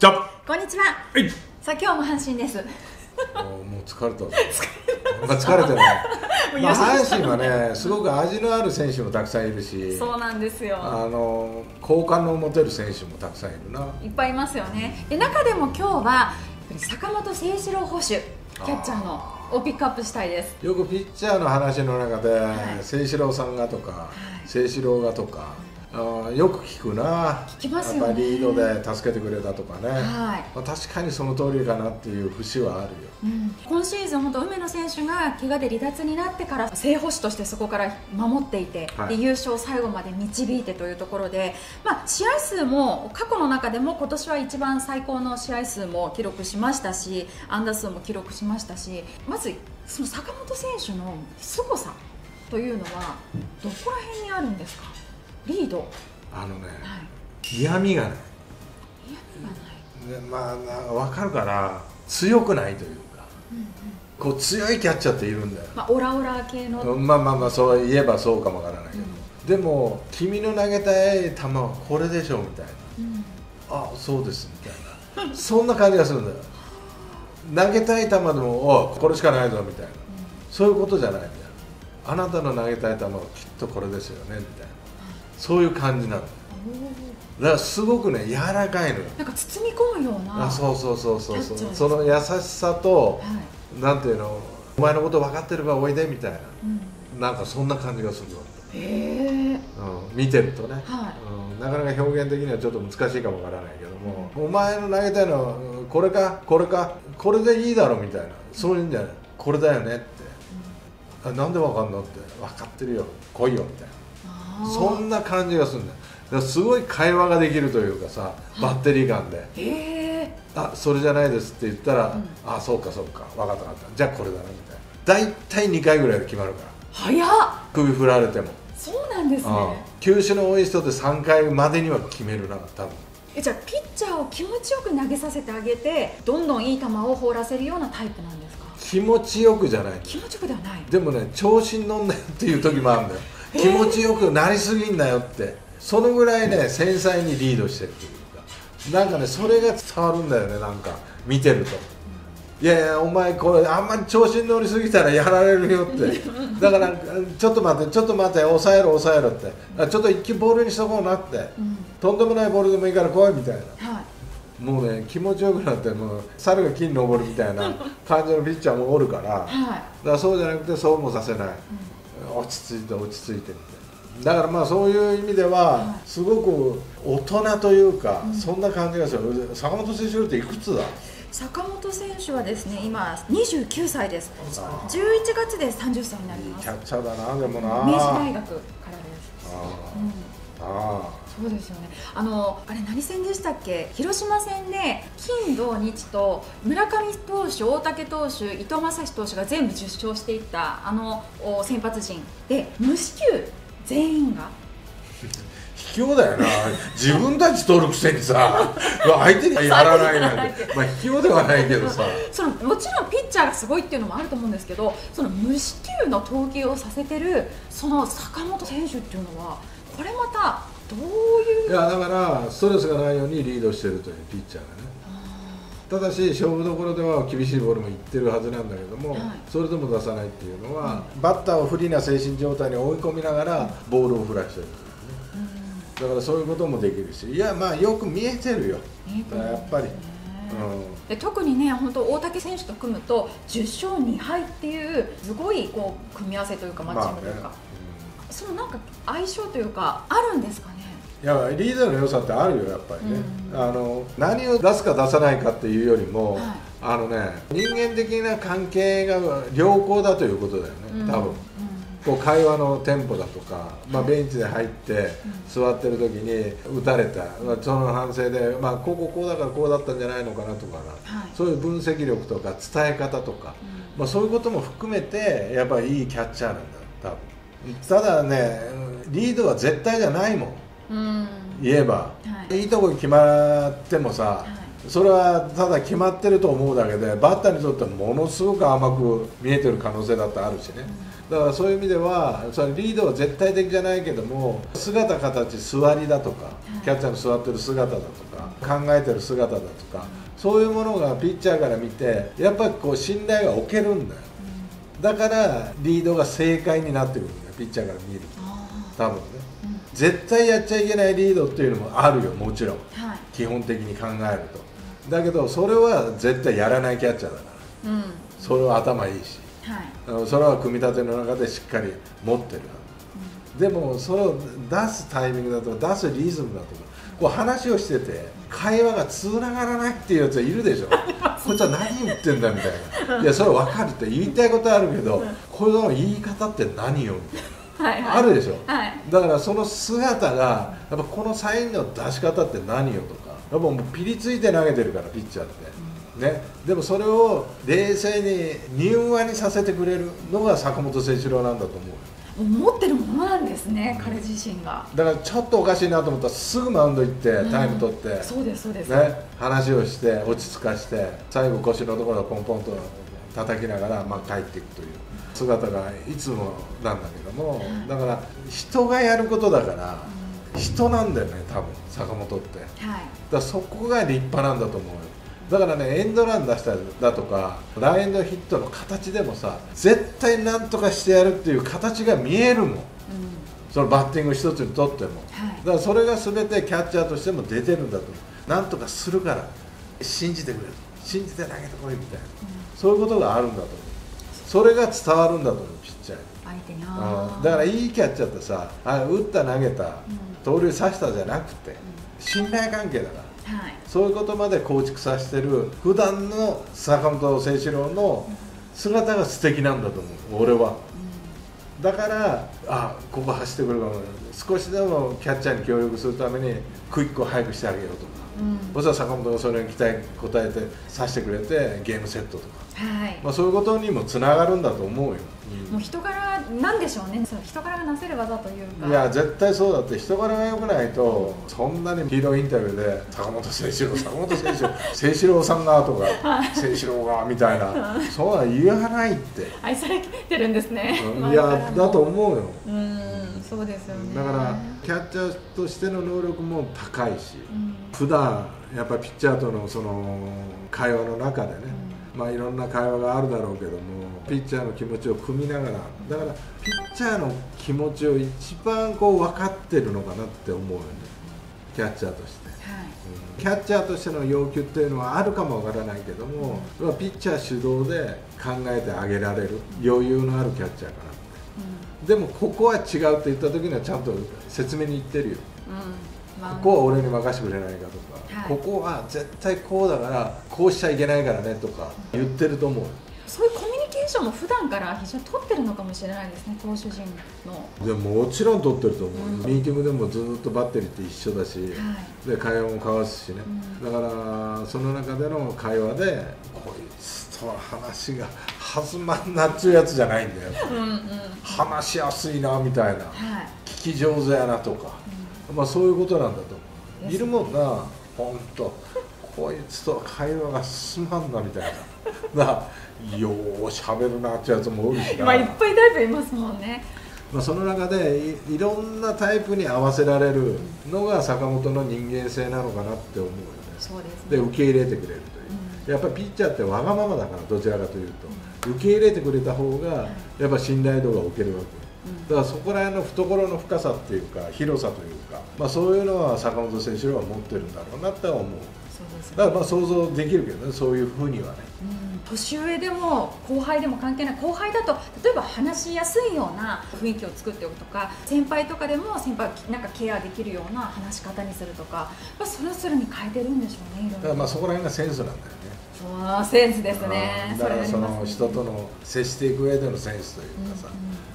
じゃこんにちは。さあ今日も阪神です。もう疲れた。疲れてない。阪神はね、すごく味のある選手もたくさんいるし、そうなんですよ。好感の持てる選手もたくさんいるな。いっぱいいますよね。中でも今日は坂本誠志郎捕手、キャッチャーのをピックアップしたいです。よくピッチャーの話の中で誠志郎さんがとか、誠志郎がとか。よく聞くな、聞きますよね、やっぱりリードで助けてくれたとかね、はい、まあ確かにその通りかなっていう節はあるよ、うん、今シーズン、本当、梅野選手が怪我で離脱になってから、正捕手としてそこから守っていて、はい、で優勝を最後まで導いてというところで、まあ、試合数も過去の中でも、今年は一番最高の試合数も記録しましたし、安打数も記録しましたし、まず、その坂本選手の凄さというのは、どこら辺にあるんですか？リード嫌味がない、まあ分かるかな、強くないというか、こう強いキャッチャーっているんだよ、オラオラ系の、まあそう言えばそうかもわからないけど、でも君の投げたい球はこれでしょみたいな、あそうですみたいな、そんな感じがするんだよ。投げたい球でもおこれしかないぞみたいな、そういうことじゃないみたいな、あなたの投げたい球はきっとこれですよねみたいな。そういう感じなの。だからすごくね柔らかいの。なんか包み込むような。そう。その優しさと、はい、なんていうの、お前のこと分かってればおいでみたいな。うん、なんかそんな感じがするの。見てるとね、はいなかなか表現的にはちょっと難しいかもわからないけども、うん、お前の投げたいのはこれかこれかこれでいいだろみたいな、そういうんじゃない。これだよねって。うん、なんで分かんのって分かってるよ来いよみたいな。そんな感じがするんだよ。だからすごい会話ができるというかさ、バッテリー間で「あそれじゃないです」って言ったら「あそうかそうか分かった分かったじゃあこれだな」みたいな、大体2回ぐらいで決まるから、早っ、首振られてもそうなんですね。球種の多い人って3回までには決めるな、多分。じゃあピッチャーを気持ちよく投げさせてあげて、どんどんいい球を放らせるようなタイプなんですか？気持ちよくじゃない、気持ちよくではない、でもね調子に乗んなよっていう時もあるんだよ気持ちよくなりすぎんなよって、そのぐらいね繊細にリードしてるというか、なんかねそれが伝わるんだよね、なんか見てると、いやいやお前これあんまり調子に乗りすぎたらやられるよってだからちょっと待ってちょっと待って抑えろ抑えろって、ちょっと一球ボールにしとこうなって、うん、とんでもないボールでもいいから来いみたいな、はい、もうね気持ちよくなってもう猿が木に登るみたいな感じのピッチャーもおるから、はい、だからそうじゃなくてそうもさせない。うん落ち着いて落ち着いてみたいな、だからまあそういう意味ではすごく大人というか、うん、そんな感じがする。坂本選手っていくつだ？坂本選手はですね今29歳です。11月で30歳になります。いいキャッチャーだな、でもな明治大学からです。そうですよね。あれ何戦でしたっけ？広島戦で金土日と村上投手、大竹投手、伊藤将司投手が全部10勝していった先発陣で無四球全員が卑怯だよな自分たち取るくせにさ相手にやらないなんてまあ卑怯ではないけどさそのもちろんピッチャーがすごいっていうのもあると思うんですけど、その無四球の投球をさせてるその坂本選手っていうのはこれまた。どういう、いやだからストレスがないようにリードしてるというピッチャーがね、ただし勝負どころでは厳しいボールもいってるはずなんだけども、はい、それでも出さないっていうのは、うん、バッターを不利な精神状態に追い込みながらボールを振らしてる、ねうん、だからそういうこともできるし、いやまあよく見えてるよ、だからやっぱり。うん、で特にね本当大竹選手と組むと10勝2敗っていうすごいこう組み合わせというかマッチングというか、まあねうん、そのなんか相性というかあるんですかね。いやリードの良さってあるよやっぱりね、うん、何を出すか出さないかっていうよりも、はい、人間的な関係が良好だということだよね、うん、多分、うん、こう会話のテンポだとか、まあ、ベンチで入って座ってる時に打たれた、うん、その反省で、まあ、こうだからこうだったんじゃないのかなとかな、はい、そういう分析力とか伝え方とか、うん、まあ、そういうことも含めてやっぱりいいキャッチャーなんだ多分。ただねリードは絶対じゃないもん、言えば、はい、いいとこに決まってもさ、はい、それはただ決まってると思うだけで、バッターにとってはものすごく甘く見えてる可能性だってあるしね。だからそういう意味ではそのリードは絶対的じゃないけども、姿形、座りだとか、キャッチャーの座ってる姿だとか、考えてる姿だとか、そういうものがピッチャーから見てやっぱりこう信頼が置けるんだよ。だからリードが正解になってくるんだよ、ピッチャーから見ると多分ね。絶対やっちゃいけないリードっていうのもあるよ、もちろん、基本的に考えると。だけどそれは絶対やらないキャッチャーだから、うん、それは頭いいし、はい、それは組み立ての中でしっかり持ってる、うん、でもそれを出すタイミングだとか出すリズムだとか、こう話をしてて会話がつながらないっていうやつはいるでしょこいつは何言ってんだみたいな。いやそれ分かるって言いたいことあるけど、これの言い方って何よみたいな。あるでしょ、はい、だからその姿がやっぱこのサインの出し方って何よとか、やっぱもうピリついて投げてるからピッチャーって、ね、でもそれを冷静に柔和にさせてくれるのが坂本誠志郎なんだと思う。持ってるものなんですね、彼自身が。だからちょっとおかしいなと思ったらすぐマウンド行ってタイム取って、うん、そうですそうです、ね、話をして落ち着かして、最後腰のところをポンポンと叩きながら、まあ、帰っていくという姿がいつもなんだけども、だから人がやることだから、うん、人なんだよね多分坂本って、はい、だからそこが立派なんだと思うよ。だからね、エンドラン出したりだとかランエンドヒットの形でもさ、絶対なんとかしてやるっていう形が見えるもん、うん、そのバッティング一つにとっても、はい、だからそれが全てキャッチャーとしても出てるんだと思う。なんとかするから信じてくれる、信じて投げてこいみたいな、うん、そういうことがあるんだと思う。それが伝わるんだと思う、ピッチャーに、相手に。だからいいキャッチャーってさ、打った投げた、盗塁刺したじゃなくて、うん、信頼関係だから、はい、そういうことまで構築させてる普段の坂本誠志郎の姿が素敵なんだと思う、俺は。うん、だからここ走ってくるかも、少しでもキャッチャーに協力するためにクイックを速くしてあげようとか。そしたら坂本がそれに期待応えてさしてくれてゲームセットとか、はい、まあそういうことにもつながるんだと思うよ。もう人柄なんでしょうね、その人柄がなせる技というか。いや絶対そうだって、人柄が良くないと、そんなにヒーローインタビューで「坂本誠志郎坂本誠志郎誠志郎さんが」とか「誠志郎が」みたいなそうは言わないって。愛されてるんですね、いやだと思うよ。そうですよね。だからキャッチャーとしての能力も高いし、普段やっぱりピッチャーとのその会話の中でね、まあいろんな会話があるだろうけども、ピッチャーの気持ちを汲みながら、だからピッチャーの気持ちを一番こう分かってるのかなって思うよね、キャッチャーとして。キャッチャーとしての要求っていうのはあるかもわからないけども、ピッチャー主導で考えてあげられる余裕のあるキャッチャーかな。でもここは違うって言った時にはちゃんと説明に言ってるよ、うん、まあ、ここは俺に任せてくれないかとか、はい、ここは絶対こうだからこうしちゃいけないからねとか言ってると思う。そういうコミュニケーションも普段から非常に取ってるのかもしれないですね、投手陣の。でももちろん取ってると思う、うん、ミーティングでもずっとバッテリーって一緒だし、はい、で会話も交わすしね、うん、だからその中での会話でこいつとは話が弾まんなっちゅうやつじゃないんだよ話しやすいなみたいな、はい、聞き上手やなとか、うん、まあそういうことなんだと思う。いるもんな、ほんとこいつと会話が進まんなみたいなようしゃべるなってやつもおるしな、まあいっぱいタイプいますもんね。まあその中で いろんなタイプに合わせられるのが坂本の人間性なのかなって思うよね。そうですね。で受け入れてくれるという、うん、やっぱりピッチャーってわがままだから、どちらかというと、うん、受け入れてくれた方がやっぱ信頼度が置けるわけ。だからそこら辺の懐の深さっていうか広さというか、まあ、そういうのは坂本誠志郎は持ってるんだろうなって思う。だからまあ想像できるけどね、そういうふうにはね、うん、年上でも後輩でも関係ない。後輩だと例えば話しやすいような雰囲気を作っておくとか、先輩とかでも先輩なんかケアできるような話し方にするとか、まあ、それぞれに変えてるんでしょうね。だからまあそこら辺がセンスなんだよね。センスですね。だからその人との接していく上でのセンスというかさ、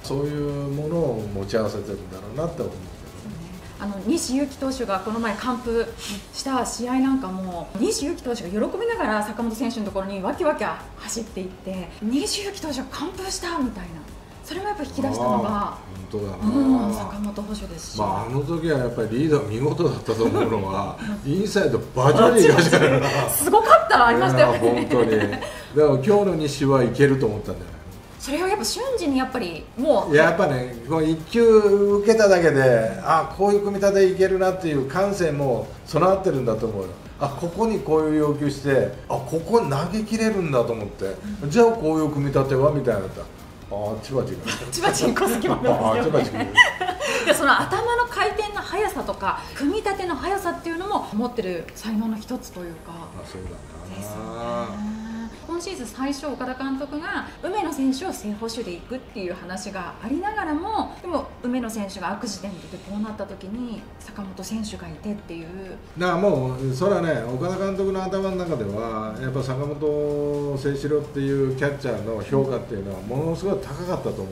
そういうものを持ち合わせてるんだろうなって思うけどね。西勇輝投手がこの前完封した試合なんかも、西勇輝投手が喜びながら坂本選手のところにわきわき走っていって、西勇輝投手が完封したみたいな、それもやっぱ引き出したのが本当だな、坂本捕手ですし、あの時はやっぱりリーダー見事だったと思うのはインサイドバチバチすごかったありましたよね。本当にだから今日の西はいけると思ったんじゃない。それをやっぱ瞬時にやっぱりもうやっぱね、1球受けただけで、あ、こういう組み立ていけるなっていう感性も備わってるんだと思うよ。あ、ここにこういう要求して、あ、ここ投げ切れるんだと思って、うん、じゃあこういう組み立てはみたいなのだったら、あ、チバチチバチに小隙間なんですよね。その頭の回転の速さとか組み立ての速さっていうのも持ってる才能の一つというか。あ、そうだな。今シーズン最初、岡田監督が梅野選手を正捕手でいくっていう話がありながらも、でも梅野選手が悪時点でこうなった時に坂本選手がいてっていう、だからもうそれはね、岡田監督の頭の中ではやっぱ坂本誠志郎っていうキャッチャーの評価っていうのはものすごい高かったと思う。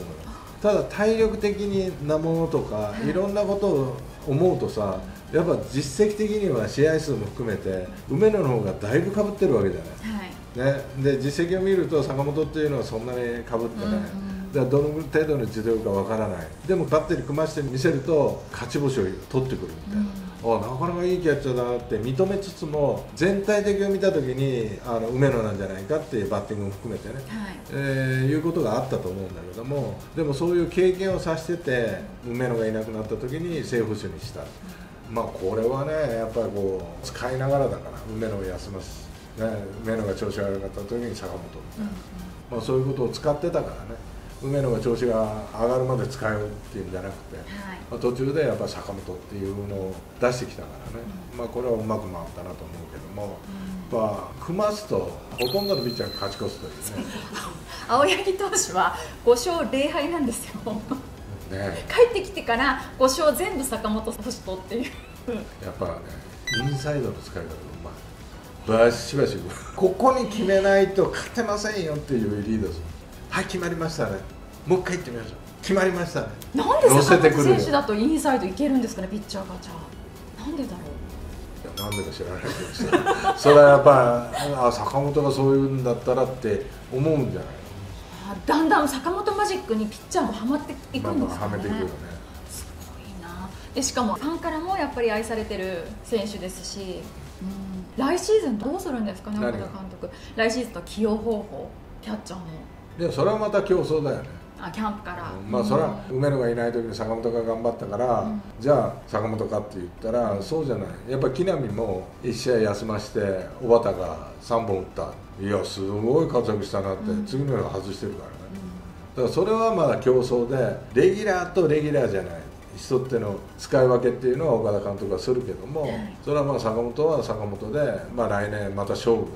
ただ体力的なものとかいろんなことを思うとさ、やっぱ実績的には試合数も含めて梅野の方がだいぶかぶってるわけじゃない。はいね、で実績を見ると坂本っていうのはそんなにかぶってない、だからどの程度の実力かわからない、でもバッテリー組まして見せると勝ち星を取ってくるみたいな、あ、なかなかいいキャッチャーだなって認めつつも、全体的を見たときに梅野なんじゃないかっていうバッティングも含めてね、いうことがあったと思うんだけども、でもそういう経験をさせてて梅野がいなくなったときに正捕手にした、まあこれはね、やっぱりこう使いながらだから梅野を休ます。ね、梅野が調子が悪かった時に坂本みたいな、まあ、そういうことを使ってたからね、梅野が調子が上がるまで使うっていうんじゃなくて、はい、まあ途中でやっぱ坂本っていうのを出してきたからね、まあこれはうまく回ったなと思うけども、まあ組ますとほとんどのピッチャーが勝ち越すというね。青柳投手は5勝0敗なんですよ。ね、帰ってきてから5勝全部坂本投手とっていう。やっぱね、インサイドの使い方がうまい。バシバシここに決めないと勝てませんよっていうリードです。はい、決まりましたね。もう一回行ってみましょう。決まりましたね。なんで坂本選手だとインサイドいけるんですかね、ピッチャーが。じゃあなんでだろう。いや、なんでか知らないけどそれはやっぱ、あ、坂本がそういうんだったらって思うんじゃない。だんだん坂本マジックにピッチャーもはまっていくんですかね。はめていくよね。すごいな。でしかもファンからもやっぱり愛されてる選手ですし。来シーズンどうするんですかね、岡田監督。来シーズンの起用方法、キャッチャーも。でもそれはまた競争だよね。あ、キャンプから。まあそれは梅野がいない時に坂本が頑張ったから、うん、じゃあ坂本かって言ったらそうじゃない。やっぱ木浪も1試合休まして小畑が3本打った。いや、すごい活躍したなって、うん、次の日外してるからね。うん、だからそれはまだ競争で、レギュラーとレギュラーじゃない。人っての使い分けっていうのは岡田監督がするけども、それはまあ坂本は坂本で、まあ来年また勝負だよ。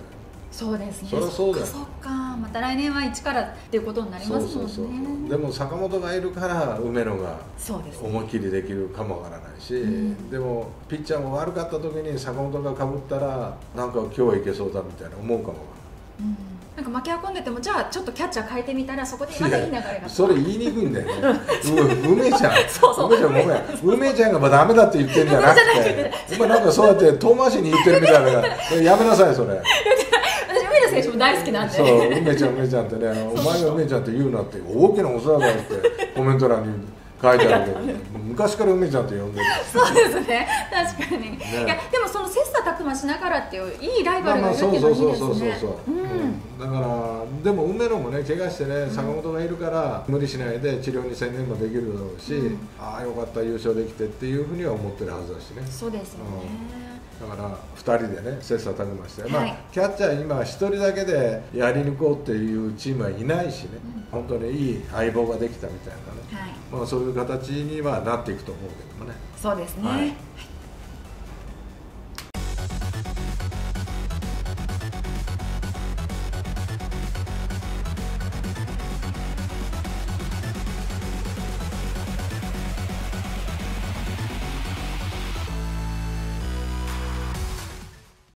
そうですね。そりゃそうだよ。そっか、また来年は一からっていうことになりますもんね。でも坂本がいるから梅野が思いっきりできるかもわからないし、でもピッチャーも悪かった時に坂本がかぶったらなんか今日はいけそうだみたいな思うかもわからない。なんか負け運んでても、じゃあちょっとキャッチャー変えてみたらそこでまだいい流れが。それ言いにくいんだよね。梅ちゃん、梅ちゃんがまだダメだって言ってるんじゃなくて、お前なんかそうやって遠回しに言ってるみたいだからやめなさいそれ。私梅野選手も大好きなんで。そう梅ちゃん、梅ちゃんってね、お前が梅ちゃんって言うなって大きなお世話だよってコメント欄に書いてあるけど、昔から梅ちゃんって呼んでる。そうですね、確かに。いやでもその切磋琢磨しながらっていういいライバルがいるっていうのはいいですね。だからでも梅野もね、怪我してね、坂本がいるから無理しないで治療に専念もできるだろうし、うん、ああよかった、優勝できてっていうふうには思ってるはずだしね。そうですよね、だから2人でね、切磋琢磨して、はい、まあキャッチャー今1人だけでやり抜こうっていうチームはいないしね、うん、本当にいい相棒ができたみたいなね、はい、まあそういう形にはなっていくと思うけどもね。そうですね、はい。